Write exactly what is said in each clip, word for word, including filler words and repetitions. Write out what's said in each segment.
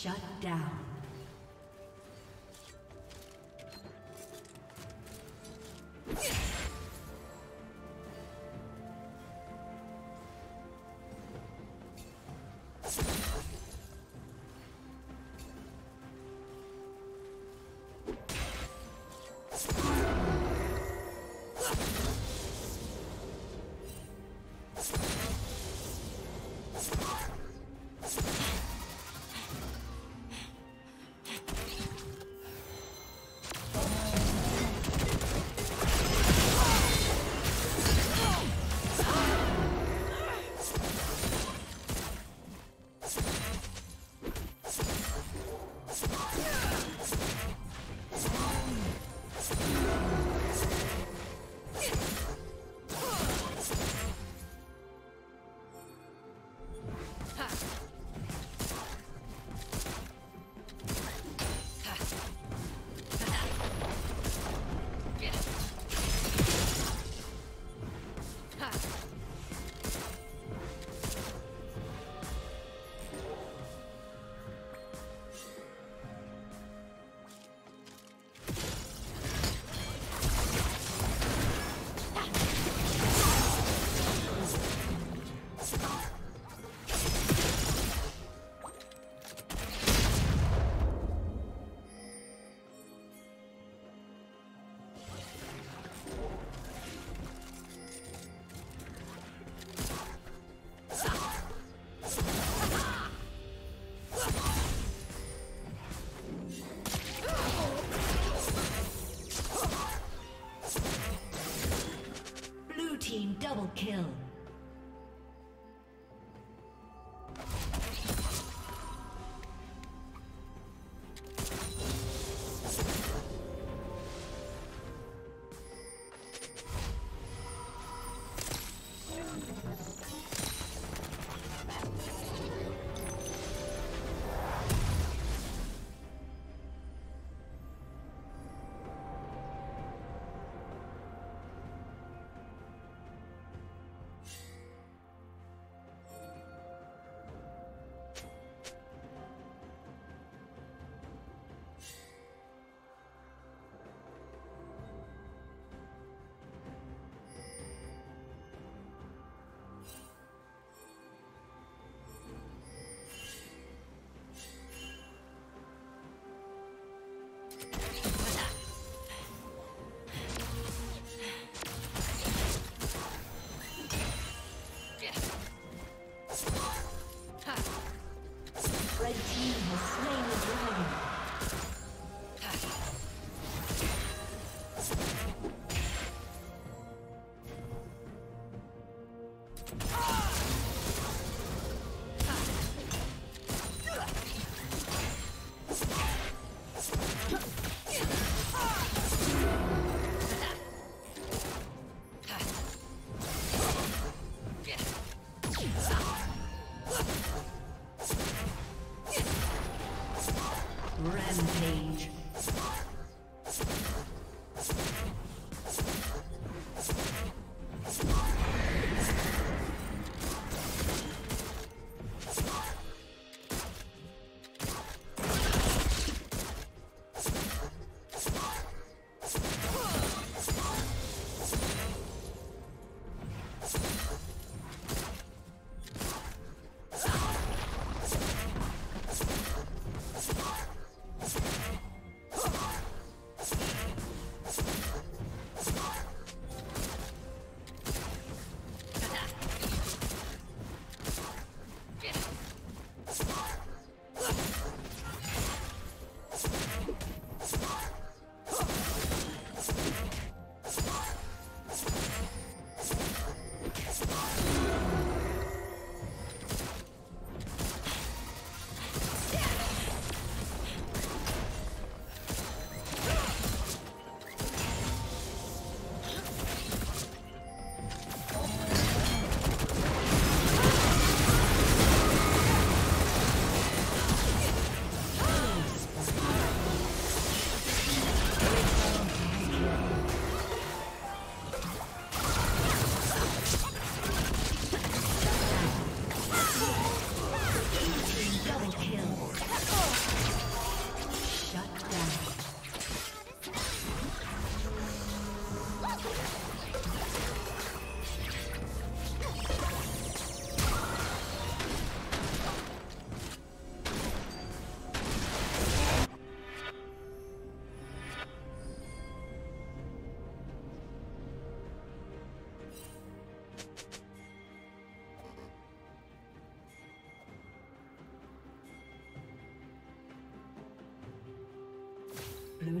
Shut down. Double kill. Rampage. Blue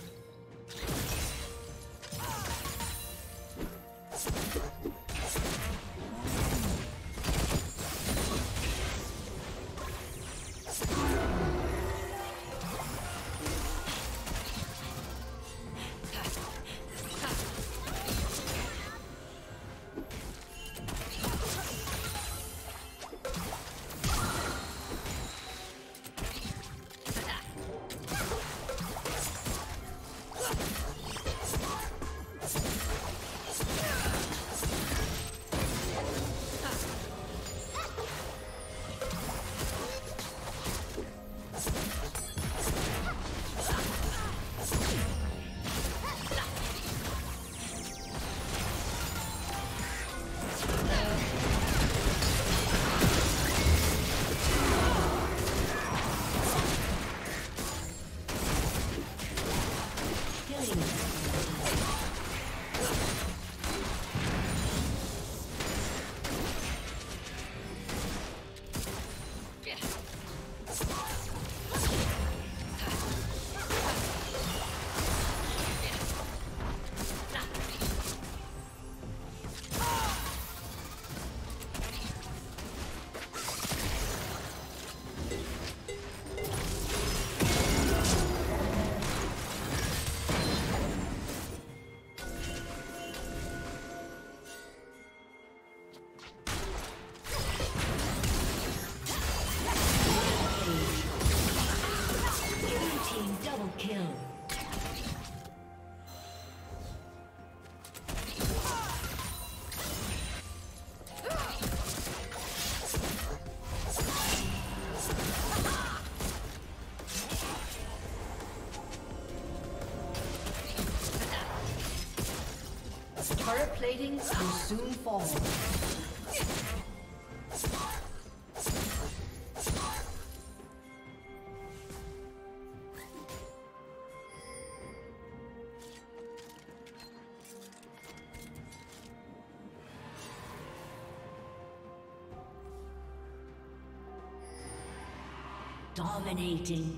Turret platings will soon fall. Dominating.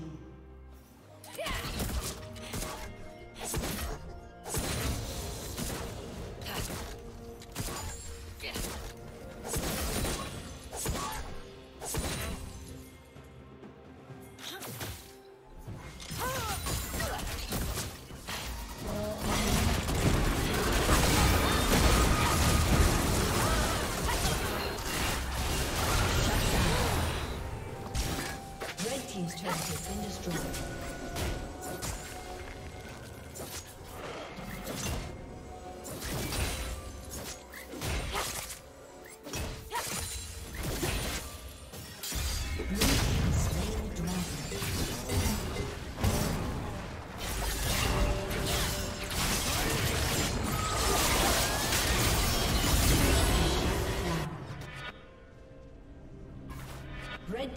Red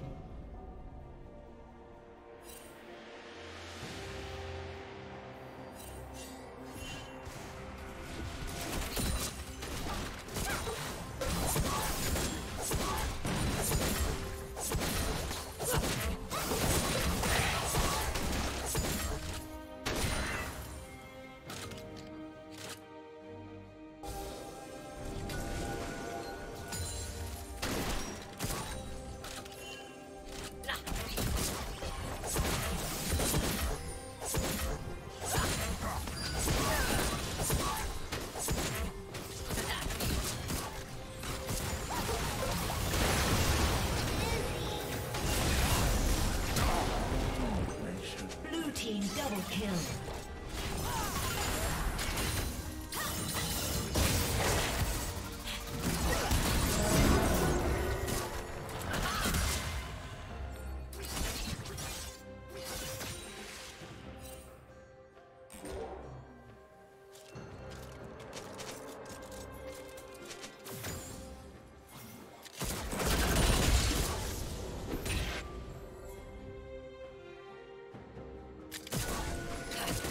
Yes.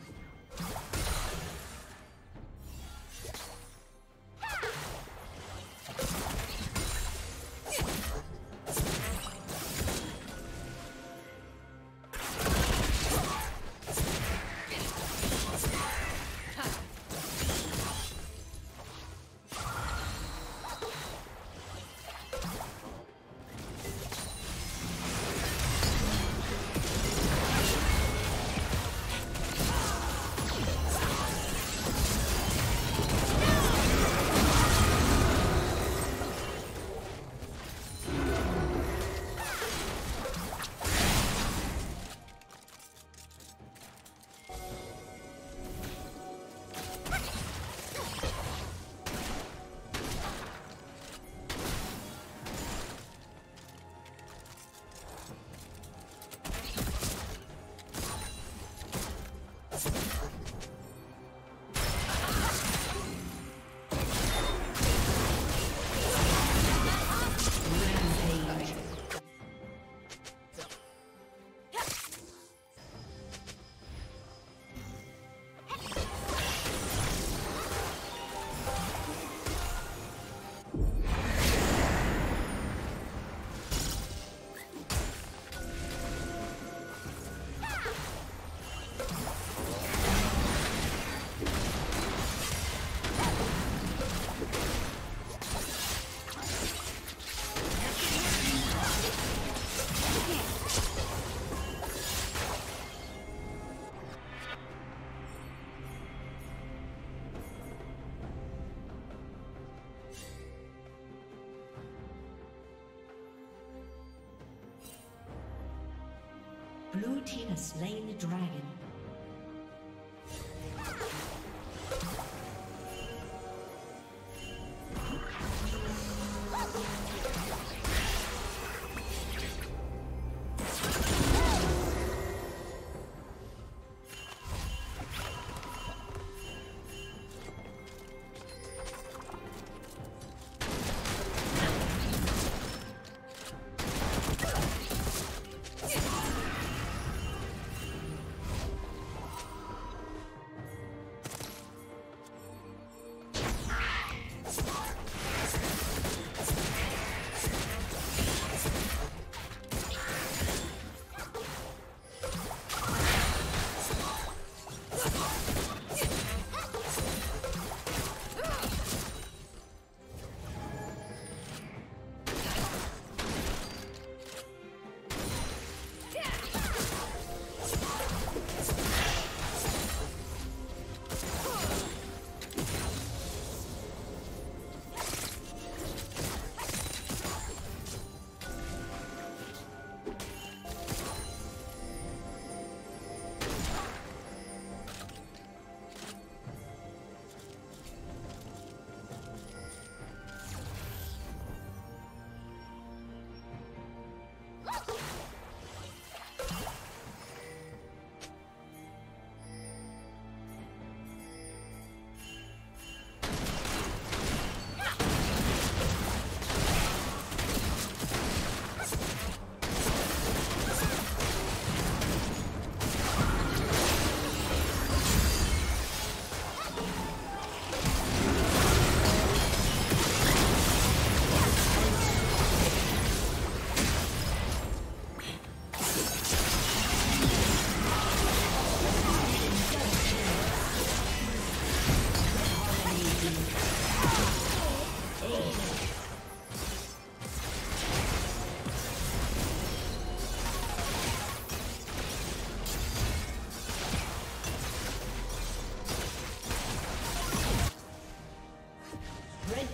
Blue team has slain the dragon.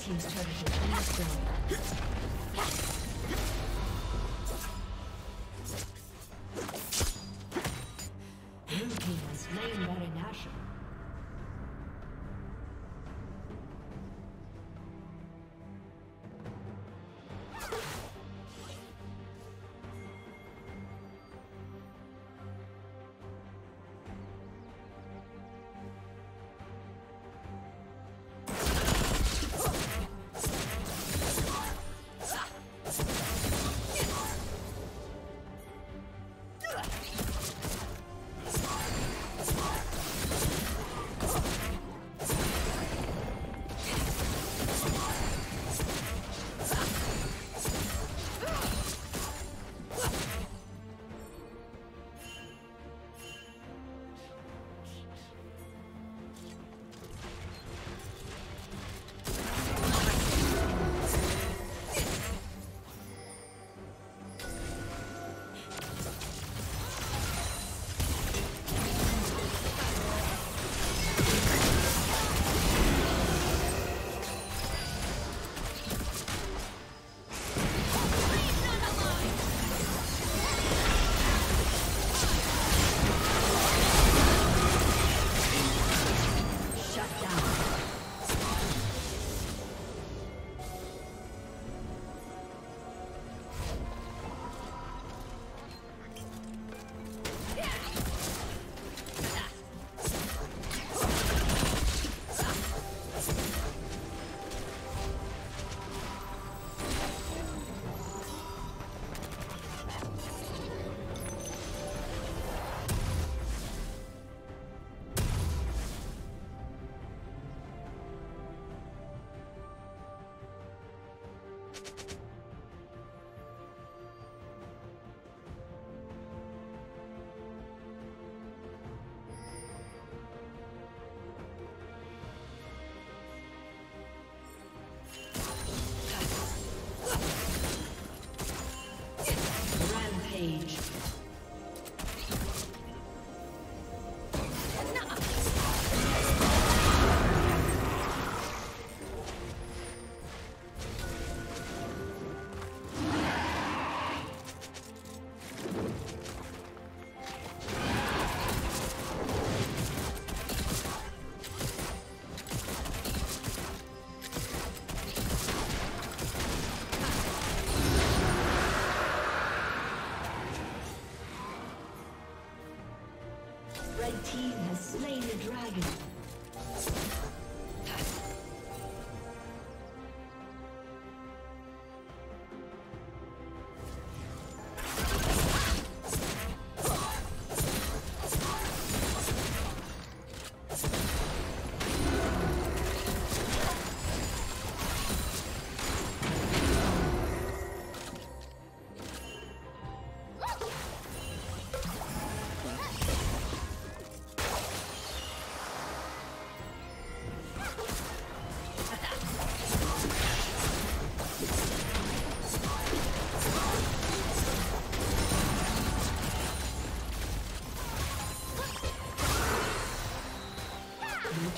team's turret has been destroyed.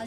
A